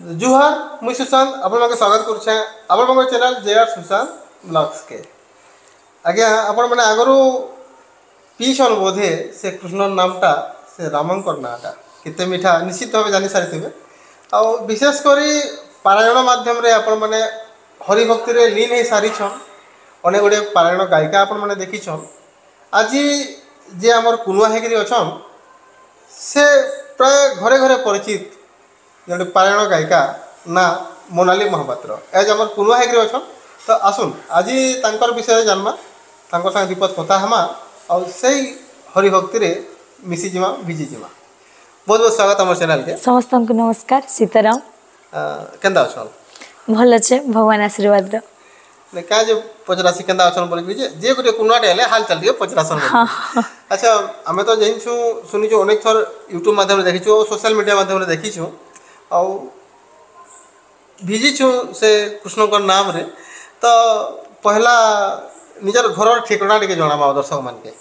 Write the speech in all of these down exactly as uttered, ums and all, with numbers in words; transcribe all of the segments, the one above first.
जुहार मुई सुशांत आपन स्वागत करुचे आपन चैनल जेआर सुशांत ब्लॉग्स के। आज्ञा आपण मैंने आगर पीछन बोधे से कृष्ण नामटा से रामंकर नाटा केते मीठा निश्चित भाव जानी सारी आ विशेषकर पारायण मध्यम आपण मैंने हरिभक्ति रे लीन हो सारी अनेक गुड़े पारायण गायिका आपण मैंने देखीछन। आज जे आमर कुनुआ हेकरी अछन से प्राय घरे घरे परिचित जो पारायण गायिका ना मोनाली महापात्र आज आम कुनुआ हेकरी अच्छा। तो आसन आज तांकर विषय जानवा तांकर संग दीपद कथा हमा और सही हरिभक्ति रे मिसी जिमा भिजी जिमा। बहुत बहुत स्वागत हमर चैनल के समस्त को नमस्कार। सीताराम केंदा अछल भल छे भगवान आशीर्वाद रे ने का जे पचरासी केंदा अछल बोल जे जे गोटे कुनुआटे हेले हाल चल दियो पचरासी। अच्छा हमें तो जइन छु सुनि जो अनेक थर YouTube माध्यम देखि छु सोशल मीडिया माध्यम देखि छु और भिजी छु से कृष्ण का नाम रे। तो पहला निजर घर ठिकना टे जनावा दर्शक मान के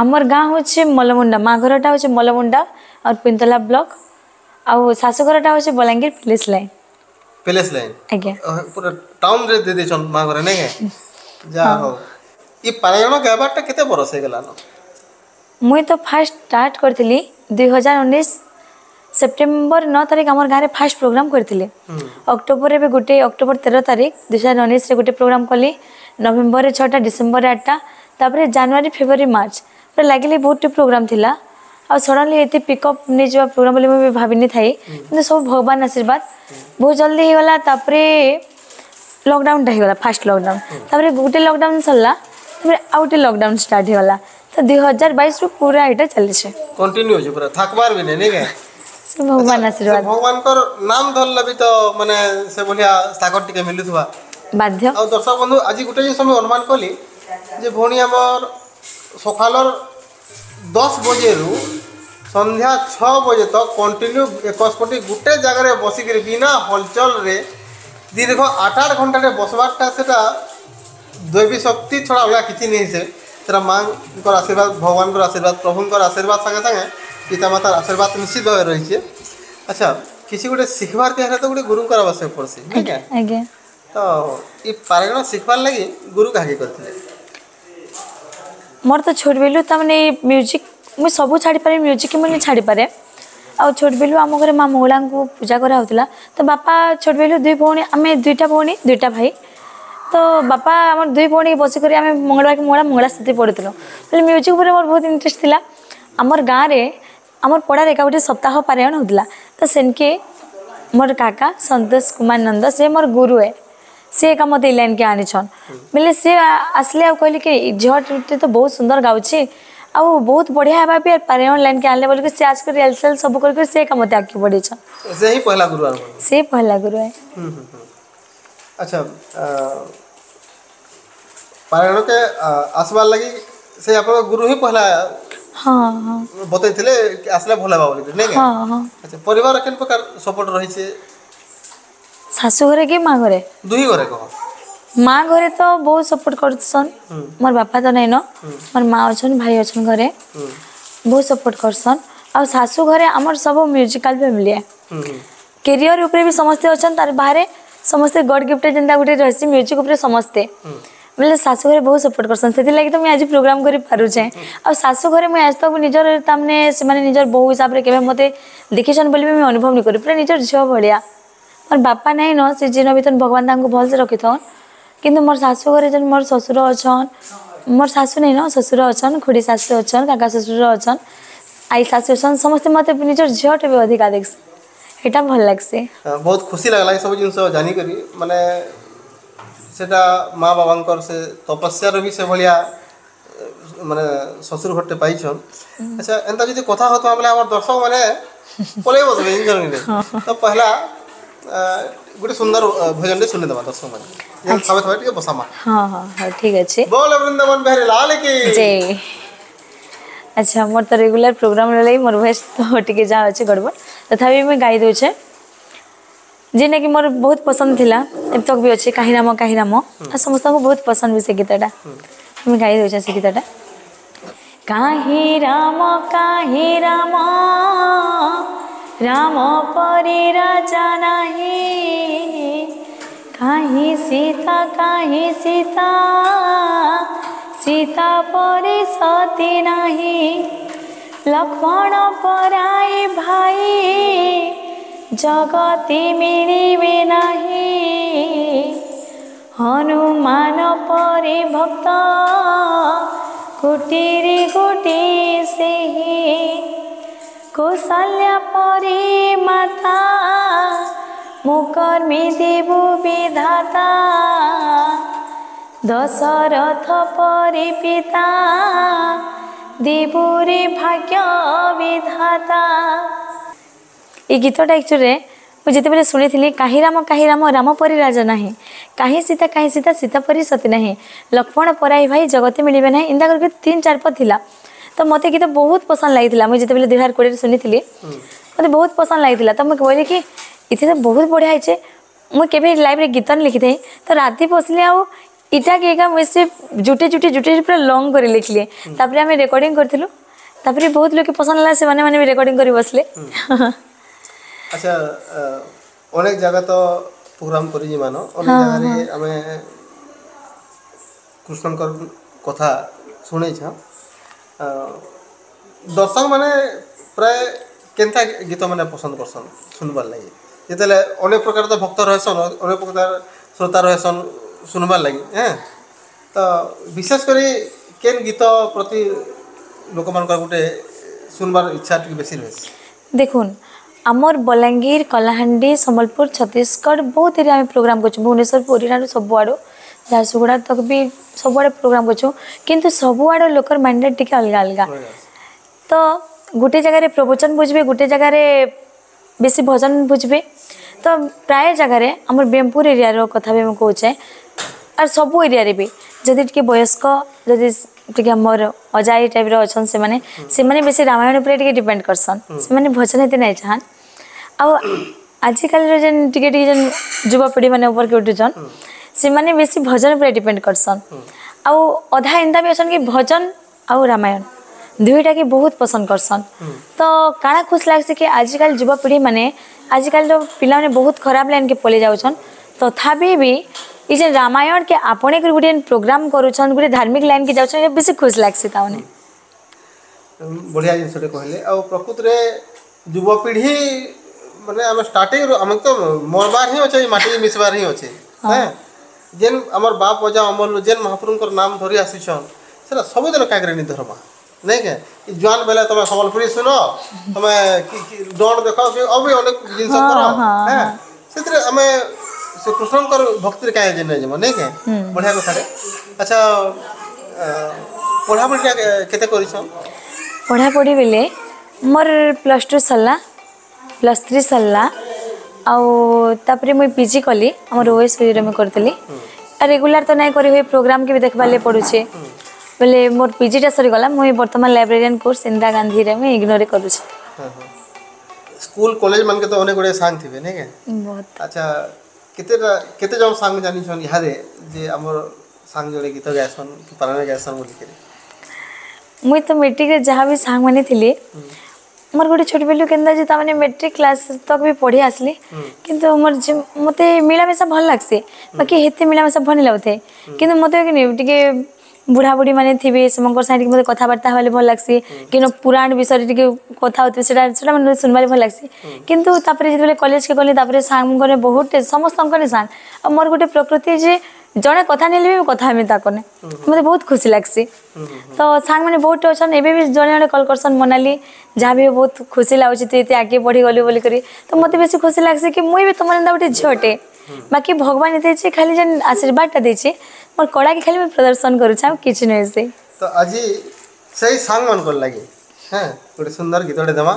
आमर गाँ हूँ मलमुंडा माँ घरटा हूँ मलमुंडा और पिंतला ब्लॉक आउ सासु घरटा हूँ Balangir police line police line आज्ञा पूरा टाउन रे दे देछन माँ घरे ने जा हो। ई पारायण गाबाटा केते बरस हे गेला न मुई तो फर्स्ट स्टार्ट करथिली दो हज़ार उन्नीस सेप्टेम्बर नौ तारीख आम गाँव में फास्ट प्रोग्राम करते अक्टोबर में गोटे अक्टोबर तेरह तारीख दुई हजार उन्नीस गोटे प्रोग्राम कली नवेम्बर छटा डिसेम्बर आठटा तापर जनवरी फेब्रुआरी मार्च पूरा लगे बहुत प्रोग्राम थी आ सडनली ये पिकअप नहीं जावा प्रोग्राम बोले मुझे भाव नहीं था कि सब भगवान आशीर्वाद बहुत जल्दी होगा। लॉकडाउन होगा फास्ट लॉकडाउन तापर गोटे लॉकडाउन सरला आउ गोटे लॉकडाउन स्टार्ट होगा। तो दुई हजार बाईस पूरा यहाँ चलते कंटिन्यू पूरा थकबार भी नहीं से भगवान आशीर्वाद भगवान कर नाम धरला भी तो माने से बोलिया सागर टिके मिलुथवा बाध्य। और दर्शक बंधु आज गुटे जे समय अनुमान कली जे भोनी हमर सखालर दस बजे रु संध्या छह बजे तक तो कंटिन्यू इक्कीस कोटी गुटे जगह रे बसी के बिना हलचल रे दीर्घ आठ आठ घंटा रे बसवाटा सेटा दैवी शक्ति थोड़ा होला किछि नै से तेरा मां कर आशीर्वाद भगवान कर आशीर्वाद प्रभु कर आशीर्वाद संगे संगे पिता माता आशीर्वाद निश्चित भाव रही। अच्छा किसी गोटे शिखबार के तो गोटे गुरु आवश्यक पड़सी नहीं तो ये पारायण शिखबार लगी गुरु कहा मोर तो छोट बेलू तमें म्यूजिक मुझे सब छाड़ी पारे म्यूजिक मुझे छाड़ी पारे आ छोट बेलू आम घर माँ मंगला को पूजा कराला। तो बापा छोट बेलू दुई भाई आम दुईटा भाई दुईटा भाई तो बापा आम दुई भाई बसिक मंगलवार मंगला मंगला स्थिति पढ़ुलूँ बोले म्यूजिक मोर बहुत इंटरेस्ट था। आमर गाँव में आम पड़ा एका गोटे सप्ताह पारायण होता तो सेनके मोर काका संतोष कुमार नंद से मोर गुरु है सी एका मत लाइन के आनीछन बोले सी आसले आ कहली कि झटे तो बहुत सुंदर गाँचे आ बहुत बढ़िया है भी पारायण लाइन के आनले बोल सी आज कर रिहर्सल सब करके सी एका मत आगे बढ़ेछन से ही पहला गुरु से पहला गुरु है। अच्छा पारायण के आसबार लगी से आपन गुरु ही पहला हाँ हाँ बताई थिले असले भोला बाबा के नहीं हाँ हाँ। अच्छा परिवार केन प्रकार सपोर्ट रही छे सासु घरे के मां घरे दुही घरे को मां घरे तो बहुत सपोर्ट करसन मोर बापा तो नहीं न मोर मां अछन भाई अछन घरे बहुत सपोर्ट करसन आ सासु घरे हमर सब म्यूजिकल फैमिली है करियर ऊपर भी समस्त अछन तार बाहरे समस्त गॉड गिफ्ट जेंदा गुटे रहसी म्यूजिक ऊपर समस्त बोले सासु घरे बहुत सपोर्ट करसन से लगी तो मैं आज प्रोग्राम करी पारु छे। और सासु घरे मैं आज तक निजर तामने से माने निजर बहु हिसाब रे केबे मते देखिसन बोली मैं अनुभव नि करी पूरा निजर झियो भलिया मोर बापा नै न से जिन भीतन भगवान तांको भल से रखिथन किंतु मोर सासु घरे जन मोर ससुर अछन मोर सासु नै न ससुर अछन खुडी सासु अछन काका ससुर अछन आई सासु अछन समस्त मते निजर झियो टेबे अधिका देखस एटा भल लागसे बहुत खुशी लागला सब जिन सब जानि करी माने सेटा माँ बाबा से तपस्या भी से भाया माने ससुर घरटे पाइछन। अच्छा एंता जो कथा होता बोले आम दर्शक मैंने पलैब तो पहला गोटे सुंदर भजन सुनिदेवा दर्शक मैंने थवे थवे टे बसामा हाँ हाँ ठीक अच्छे बोल वृंदावन बिहारी लाल की जय। अच्छा मोर तो रेगुलर प्रोग्राम लगे मोर भोस तो टे जहाँ अच्छे गड़बड़ तथापि मुझे गाई दूचे जेना कि मोर बहुत पसंद थिला अब तक भी अच्छे काहि राम काहि राम आ समस्त को बहुत पसंद भी से गीतटा हम गाई देउ छ से गीतटा काहि राम काहि राम राम परे राजा ना काहे सीता काहे सीता सीता परे सती नाही लक्ष्मण पराए भाई जगती मिलिबे नाही हनुमान परे भक्त कुटीरे कुटी से कौशल्या परे माता मुकर्मी देव विधाता दशरथ परे पिता देवरे भाग्य विधाता। ये गीतटा एक्चुअली मुझे बेले शुणी काहि राम काहि राम राम परी राजा नाही काहि सीता काहि सीता सीता परी सती नाही लक्ष्मण पराई भाई जगते मिलबे नाही इंदा करके तीन चार पद थिला तो मत गीत बहुत पसंद लगी मुझे जिते दुई हजार कोड़े शुणी मत बहुत पसंद लगी तो मुझे कहली कि इथे तो बहुत बढ़िया है मुझे केवे लाइव रे गीत लिखी थे तो राति बसली आ इटा केगा मुझे जुटे जुटे जुटे पूरा लंग कर लिखिले तापरे आम रेकर्डिंग करूँ तापर बहुत लोग पसंद लगा से माने माने भी रेकर्डिंग कर बसले। अच्छा अनेक जगह तो प्रोग्राम करी जे मानो अनेक जगह आम कृष्णकर कथा सुने छ दर्शक माने प्राय केनता गीत माने पसंद करसन सुनबार लगे जितने अनेक प्रकार तो भक्त रहसन अनेक प्रकार श्रोता रहसन सुनबार लगे हैं तो विशेष करी केन गीत प्रति लोक मान गोटे सुनबार इच्छा टी बेसी रहे। देखुन आमर बलांगीर कलाहांडी सम्बलपुर छत्तीसगढ़ बहुत एरिया में प्रोग्राम कर भुवनेश्वर पुरी सब आड़ झारसुगुड़ा तक भी सब आड़े प्रोग्राम करूँ कितु सब आड़ लोकर माइंडेड टी अलग अलग तो गोटे जगार प्रवचन बुझे गोटे जगार बेसी भजन बुझे तो प्राय जगार आम बेमपुर एरिया कथा भी मुझे कहे और सबू एरिया भी जदि टी वयस्क जदि टी मोर अजाई टाइप अच्छा से माने से माने बेसी रामायण उपरे डिपेंड करसन से माने भजन हेते नहीं चाहन आ आजिकल जेन टी जेन युवापीढ़ी मैंने उपरके उठुन से माने बेसी भजन उपरे डिपेंड करसन आउ अधा एंता भी अच्छा कि भजन आउ रामायण दुईटा के बहुत पसंद करसन तो काना खुश लगे कि आजिकल युवापीढ़ी मैंने आजिकल तो पिला माने बहुत खराब लाइन के पले जाऊन तथापि भी ये जे रामायण के आपने गोटे प्रोग्राम करुन गोटे धार्मिक लाइन के जाऊन बेसी खुश लगे ताने बढ़िया जिनस कहले आ प्रकृत में युवापीढ़ी माने हम स्टार्टिंग हम तो मरबार ही अच्छे माटी मिसबार ही अच्छे जेन आमर बाप अजा अमल जेन महाप्रभुर नाम धरी आसीछन से सबुदिन कागरे नि धरमा नहीं क्या जुआन बेले तुम सम्बलपुरी सुन तुम दौड़ देख कि अभी अनेक जिन से कृष्णकर भक्ति क्या जब नहीं क्या बढ़िया कथा। अच्छा पढ़ापढ़ी केते पढ़ापढ़ी बेले मोर प्लस टू सरला प्लस थ्री सरला आउे मुई पीजी कली आम ओएसपी में करी रेगुलर तो नहीं करी हुए प्रोग्राम के भी देखबार लगे पड़ुचे बोले मोर पीजीटा सरीगला मुई बर्तमान लाइब्रेरियन कोर्स इंदिरा गांधी रे में इग्नोर करू छी। स्कूल कॉलेज मन के तो अनेक गुडे सांग थिबे ने के बहुत। अच्छा केते केते जम सांग जानि छन यारे जे हमर सांग जोड़े गीत गायसन कि पारायण गायसन बोल के मुई तो मैट्रिक रे जहां भी सांग माने थिले मोर गुडे छोट बेलु केंदा जे ताने मैट्रिक क्लास तक भी पढ़ी आसली किंतु मोर जे मते मिला मेसा भल लागसे बाकी हेते मिला मेसा भनि लाउथे किंतु मते के टिके बुढ़ा बुढ़ी माने थे समर साइड मतलब कथबार्ता हेल्ले भल लगे कि पुराण विषय टी कथा होते सुनवार भल लगे कितु जिते कॉलेज के गली सांग बहुत समस्त सांग मोर गोटे प्रकृति जे जड़े कथा नहीं भी कथा हमें ताकने मतलब बहुत खुशी लग्सी तो सांग मैंने बहुत अच्छा एवं भी जड़े जड़े कल करसन मोनाली जहाँ भी बहुत खुशी लगुच तु ये आगे बढ़ी गलु बोल कर तो मत बेस खुशी लग्सी कि मुई भी तुम गोटे झीटे बाकी भगवान ये खाली जेन आशीर्वाद टा देछे मोर कला के खाली मैं प्रदर्शन करू छम किछ नै से तो आज सही सांग मन को लागे हां गोटे सुंदर गीतडे देमा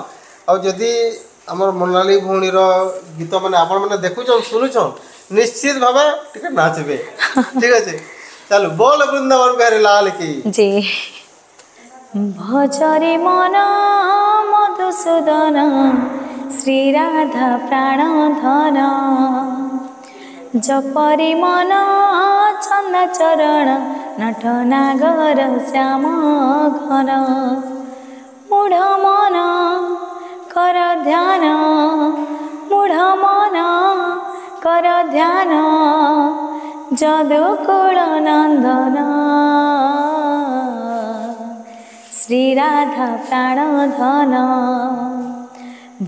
आ जदी हमर मोनाली भौणी रो गीत माने आपन माने देखु छौ सुनु छौ निश्चित भाबे टिके नाचबे ठीक अछि चलो बोल वृंदावन बिहारी लाल की जी। भजरे मन मधुसूदन श्री राधा प्राण धन जपरी मन छंद चरण नट नागर श्याम घर मूढ़ मन कर ध्यान मूढ़ मन कर ध्यान जदुकुल नंदन श्री राधा प्राणधन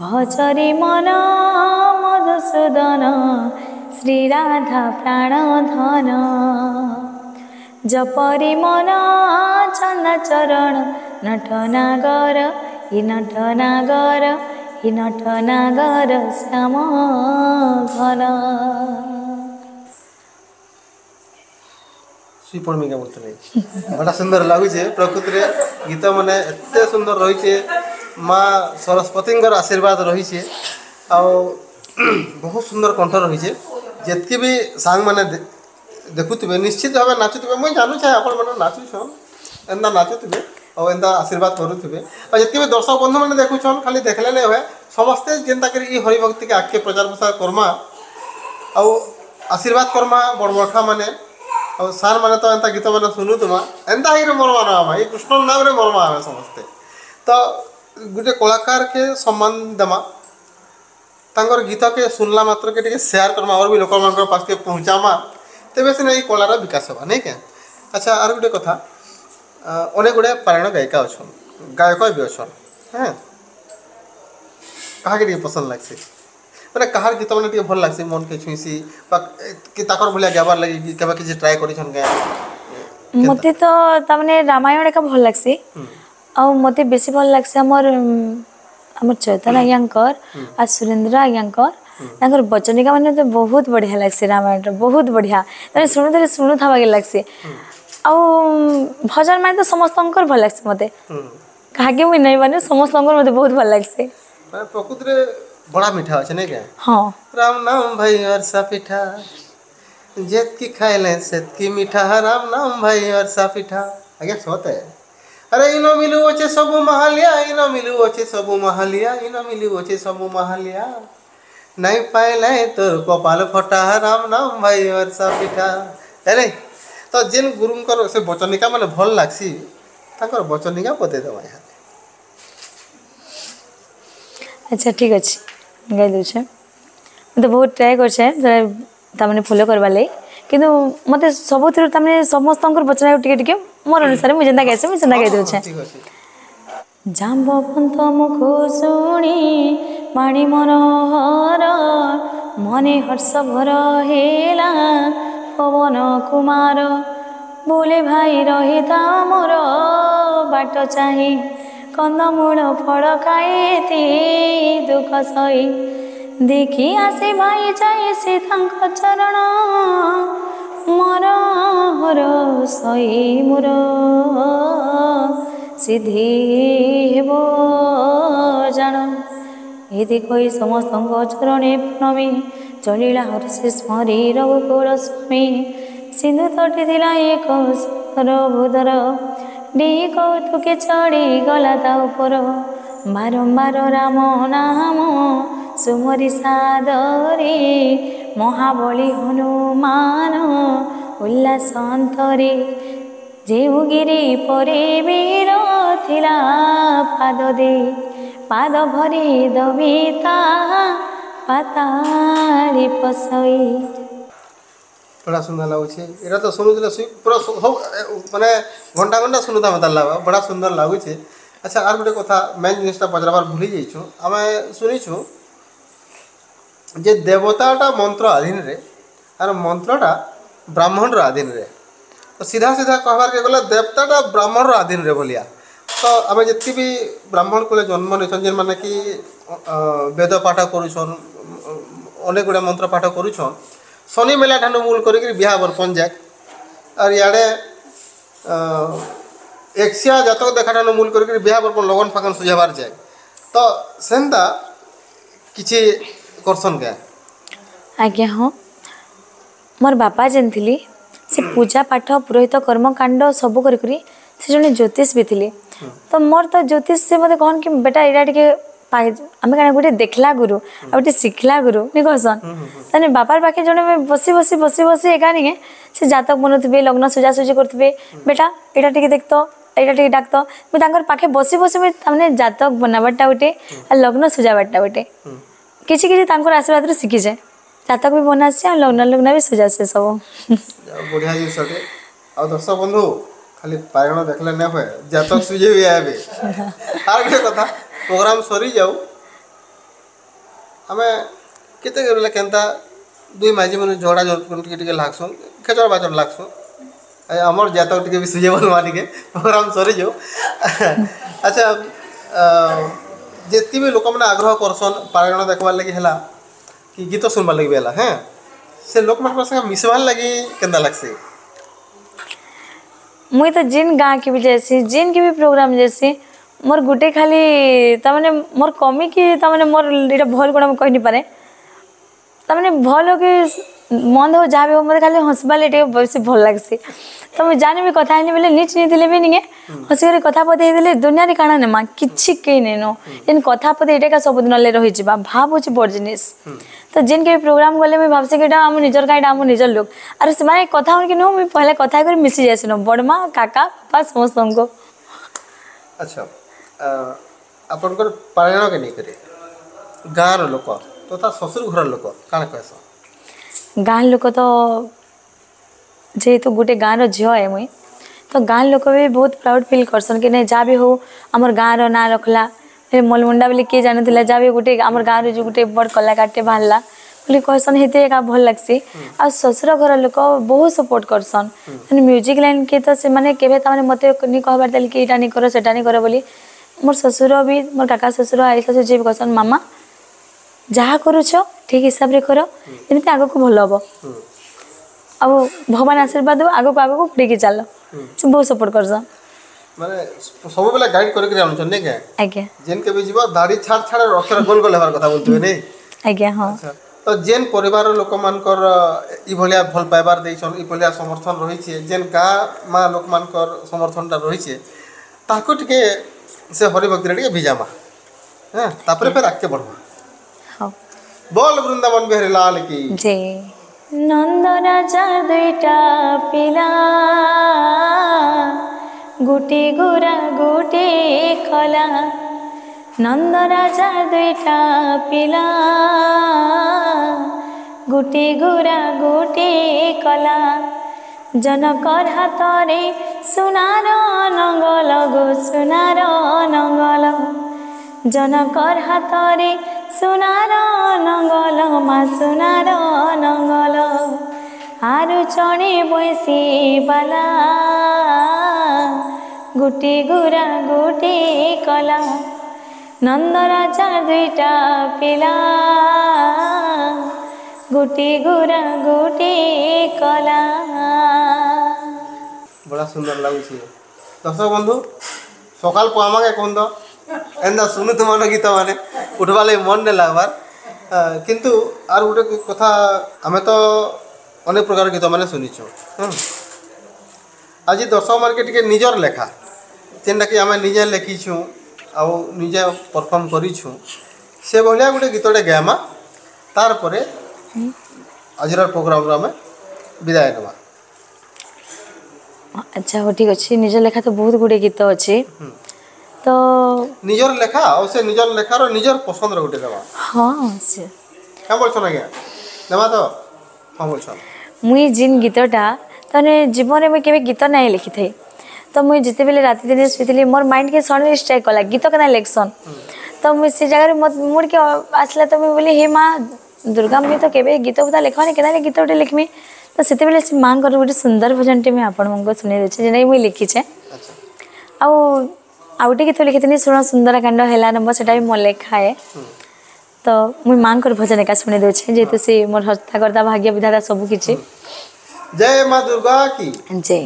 भजरे मन मधुसूदन श्री राधा प्राणधन जपरे मन चंदा चरण नटनागर हि नटनागर हि नटनागर श्याम घन। श्री पौर्णिमा बोलते बड़ा सुंदर लगुचे प्रकृति रे गीत माने एते सुंदर रही छे माँ सरस्वती आशीर्वाद रही छे आ बहुत सुंदर कंठ रही छे जतके भी सांग माने देखुबे निश्चित भाव नाचुबे मुझे जानूचे आपण मैंने नाचुछन एंदा नाचुबे और एंता आशीर्वाद करुवे और जितके भी दर्शक बंधु मैंने देखुछन खाली देखले नहीं हुए समस्ते जेनता करी हरिभक्ति के आखे प्रचार प्रसार करमा आउ आशीर्वाद करमा बड़बड़खा माने और सार माने तो एंता गीत मैंने सुनु तुम एंता ही मरवाना आमा ये कृष्ण नाम रे मरमा आमे समस्ते तो गोटे कलाकार के सम्मान देमा तांकर गीत के सुनला मात्र के टिके शेयर करमा और भी लोक मानकर पास के पहुँचामा तेबे सिना ये कलार विकास होगा नहीं क्या। अच्छा आर गोटे कथा अनेक गुड़े पारायण गायिका अच्छन गायक भी अच्छन हाँ क्या टे पसंद लगसी मैंने कहार गीत मैंने भल लगसी मन के छुईसी भलिया गाबार लगे कि ट्राए कर मत तो तमाने रामायण एक भल लगसी आ मत बेस भल लगसी आमर आम चैतन आज्ञा आ सुरेन्द्र आज्ञा तांकर बचनिका मैंने बहुत बढ़िया लगसी रामायण बहुत बढ़िया तने सुनुते सुनु था लगसी आ भजन माने तो समस्त भल लगे मते कहा के मुई नहीं माने समस्त मते बहुत भल लगे प्रकृति रे बड़ा मीठा अछि नै के हां राम नाम भाई अरसा पिठा जेत की खाइले सेत की मीठा राम नाम भाई अरसा पिठा आगे सोत है अरे इनो मिलु ओचे सबु महालिया इनो मिलु ओचे सबु महालिया इनो मिलु ओचे सबु महालिया नहीं पाइले तोर कपाल फटा राम नाम भाई अरसा पिठा अरे तो जेन गुरुंकर से बचनिका माने भल लागसी ताकर बचनिका बते दवा यहाँ। अच्छा ठीक अच्छे गाई दूचे मतलब बहुत ट्राए करछे तामाने फॉलो करवा लई किंतु मते सबुतिर तामाने समस्तंकर बचना टिके टिके मोर अनुसार मुझे जेंदा गाइसे मुझे जेंदा गाई दूचे। जाम्ब पंथ मुख सुणी माणी मनोहर मने हर्ष भर हेला पवन कुमार बोले भाई रही था मोर बाट चाहे कंदमूल फल खाए दुख सही देखी आसे भाई जाए से चरण मोर हर सही मोर सिद्धि हेबो जान ये देखो समस्त चरणे प्रणमी चलिला हर्षेश मरी रघुकुल स्वामी सिंधु तटे दिला एक सरोवर डी कौतुके चढ़ी गला ता उपर बारंबार राम नाम सुमरी सादरे महाबली हनुमान उल्लासंतरे जेउगिरी परे वीर थिला पाद दे पाद भरी दबिता पाताली पसई बड़ा सुंदर लगुचे यहाँ तो सुनुले पूरा सब मानने घंटा घंटा सुनुता मत लगा बड़ा सुंदर लगुचे। अच्छा आर गोटे कथा मेन जिनटा पचराबार भूली जाइछू आम शुनीछू जे देवताटा मंत्र अधीन रे आर मंत्रटा ब्राह्मण अधीन रे तो सीधा सीधा कहबार के गला देवताटा ब्राह्मण अधीन रे बोलिया तो आम जी भी ब्राह्मण को जन्म नहीं जेन मैंने कि वेद पाठ करुछन अनेक गुड़ा मंत्र पाठ करुछन शनि मेला ठान मूल करी बिहा बर्पन जाक और इे एक्सिया जातक देखा ठान मूल करी बिहा बर्पन लगन फागन सुझाबार जाए तो सेंता किसी करसन क्या आज्ञा हाँ मोर बापा जेन थी से पूजा पाठ पुरोहित कर्मकांड सब करी से जो ज्योतिष भी थी तो मोर तो ज्योतिष से मत कहन कि बेटा यहाँ टे आम क्या गोटे देखला गुरु आ गए शिखला गुरु नहीं कहसन तेने बापार पाखे जड़े बसी बसी बसी बसी एका नहीं से जातक बनुवे लग्न सुजासुजी करुवे बेटा यहाँ टे देखत यहाँ टे डाकत मुझे पाखे बसी बसी मुझे जातक बनाबार्टा गोटे लग्न सुजाबार्टा गोटे किसी किसी आशीर्वाद शिखीचे तातक भी बना से हम लग्न लग्न भी सजा से सब बढ़िया जी सके और दर्शक बंधु खाली पायण देखले न होय जातक सुजे भी आबे आर के कथा प्रोग्राम सरी जाऊ हमें केते गेले केनता दुई माजी मन झोड़ा झोड़ के टिके लागसो खेचर बाचर लागसो ए हमर जातक टिके भी सुजे बन मानी के प्रोग्राम सरी जाऊ अच्छा जेती भी लोक मन आग्रह करसन पायण देखवा लागि हला कि गीत सुनबार लगे बेला है से लोक मन संग मिसवार लगे केंदा लागसे मुई तो जिन गाँ के भी जैसी जिन के भी प्रोग्राम जैसी मोर गुटे खाली तमाने मोर कमी की तमाने मोर एटा भल गुण कहि नि पारे तमाने भल हो के मन हो जाबे हो मोर खाली हसबा लेटे बेसी भल लागसी त मैं जाने भी कथा हेले बेले नीच नि दिले भी निगे हसी करे कथा पते हेले दुनिया रे काना ने मा किछि के ने नो इन कथा पते एटा का सब दिन ले रहि जबा भाव हो छ बड़ जिनिस तो जिन के प्रोग्राम गले मैं भाबसे केटा हम निजर गाइड हम निजर लोग अरे समय कथा उनके नो मैं पहले कथा करे मिसि जासिनो बड़मा काका पापा समस्त हमको अच्छा अपन को पारायण के नहीं करे गाँव लोक तथा ससुर घर लोक का कहस गाँव लोक तो जेहेतु तो गोटे गाँव झील है मुई तो गाँव लोक भी बहुत प्राउड फील करसन कि नहीं जहाँ भी हो आम गाँव ना रखला मलमुंडा बोले किए जाना जहाँ भी गोटे आम गाँव जो गोटे बड़ कलाकारटे बाहरला बोले कहसन हेते का भल लगसी आ ससुर घर लोक बहुत सपोर्ट करसन म्यूजिक लाइन के तो से मैंने मत नहीं कहबार दे कि यहाँ नहीं कर सेटा नहीं कर बोली मोर ससुर भी मोर काका ससुर आई ससुर जी भी कहसन मामा जहाँ करुछ ठीक हिसाब रे कर एमती आग को भल हम अब भगवान आशीर्वाद दो आग को आग को पड़ी के चल बहुत सपोर्ट कर माने सब बेला गाइड कर के आनु छ ने के आज्ञा जेन के भी जीव दाढ़ी छाड़ छाड़ अक्षर गोल गोल हमार कथा बोलतबे ने आज्ञा हां तो जेन परिवार लोक मानकर ई भलिया भल पाइबार दैछन ई भलिया समर्थन रही छे जेन का मां लोक मानकर समर्थनटा रही छे ताको टिके से हरि भक्ति रे भिजामा हां तापर फिर आके बढ़वा हां बोल वृंदावन बिहारी लाल की जय नंद राजा दुईटा पिला गुटी गुरा गुटी खला नंद राजा दुईटा पिला गुटी गुरा गुटी कला जनकर हातरे सुनार नंगल गो सुनार नंगल जनकर हातरे सुनार नंगल मा सुनार नंगल आरु चणे बैसी बाला गुटी गुरा गुटी कला नंद राजा दुईटा पिला गुटी गुरा गुटी कला बड़ा सुंदर लगुचे दर्शक बंधु सकाल पुआमा के कौन दो एंदा सुनु तुम गीत माने उठवा लगे मन नहीं लगवार किंतु आर गोटे कथा आम तो अनेक प्रकार गीत मैंने सुनीच आज दर्शक मान के निजर लेखा जेनटा कि आम निजे लिखीछूँ आजे परफर्म करूँ से भाया गोटे गीतटे गायमा तार पर आज प्रोग्राम आम विदाय नवा अच्छा हो ठीक अच्छे निजर लेखा तो बहुत गुड़े गीत अच्छे तो निजर लेखा और से निजर लेखा रो निजर पसंद रो गुटे देबा हां से का बोलछो ना क्या देबा तो का बोलछो मुई जिन गीतटा तने जीवन रे में केबे गीत नाही लिखि थे तो मुई जते बेले राती दिने सुइतली मोर माइंड के सडन स्ट्राइक कला गीत कना लेखसन तो मुई से जगह रे मोर के आसला तो मुई बोली हे मां दुर्गा मुई तो केबे गीत बुता लेखवा ने केना गीत उठे लिखमी तो सेते बेले से मां कर गुटे सुंदर भजन टे में आपण मंगो सुने देछे जेने मुई लिखि छे अच्छा आ आ गोटे गीत लिखिथी सुन सुंदरकांड है नंबर से मोर लेखा है तो मुई माँ भजन एका शुणी देछे जेतु से मोर हर्ताकर्ता भाग्य विधाता सब किछि जय माँ दुर्गा की जय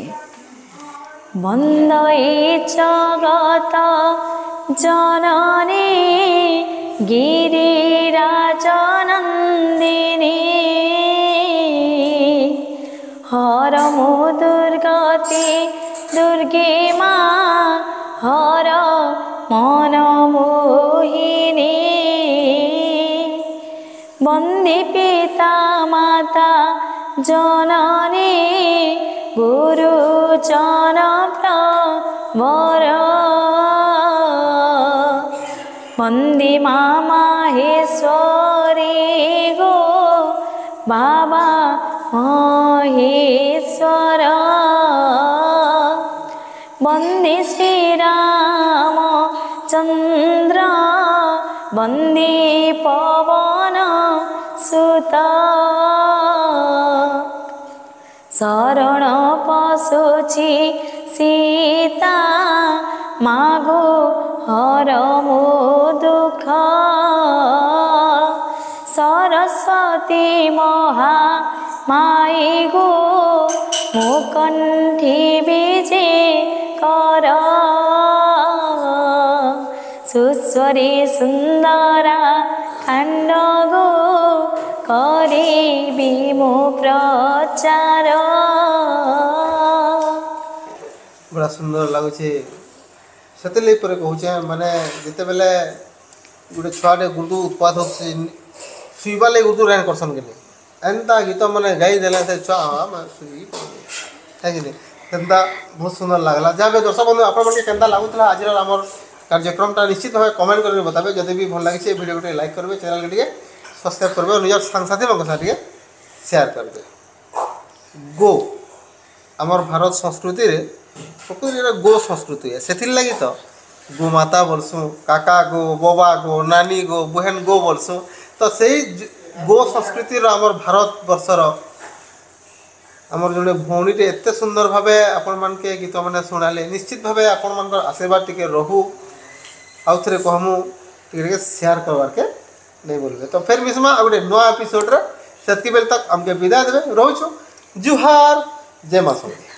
बंदई जगत जननी गिरिराज नंदिनी हर मो दुर्गति दुर्गे माँ हर मन मोहिनी बंदी पिता माता जननी गुरु चरणवर बंदी मामा हेश्वरी गो बाबा महेश्वर वंदे श्री राम चंद्र वंदे पवन सुत शरण पशुची सीता मागो हर मो दुख सरस्वती महा माई गो मो कंठी विजे कर सुस्वरी सुंदरा खंड गो करेबी मो प्रचार। बड़ा सुंदर लगुचे से लगे कहचे मैंने जिते बेले गोटे छुआटे गुर्दू उत्पाद शुवा लगे गुर्दू रेन करसन के एंता गीत मैंने गाई देला से छुआ है बहुत सुंदर लगला। जहाँ भी दर्शक बंधु आपंता लगुला आज आम कार्यक्रमटा निश्चित भाव कमेंट करके बताबे जदि भी भल लगे भिडियो टे लाइक करेंगे चैनल के सब्सक्राइब करेंगे और निजर सांगसाथी शेयर करेंगे। गो आमर भारत संस्कृति रे प्रकृति गो संस्कृति है से लगी तो गोमाता बोलसूँ काका गो बाबा गो नानी गो बुहेन गो बोलसूँ तो से गो संस्कृतिर आमर भारत बर्षर आमर जो भौणीटे एत सुंदर भाव आपण मान के गीत मैंने शुणाले निश्चित भाव आपण मान आशीर्वाद टी रहू आउ थे कहमु टे सेयार करवार के नहीं बोलबे। तो फिर मिसमा आ गए नवा एपिसोड्रे से बेल तक आमके विदा देवे रोचु जुहार जय माँ।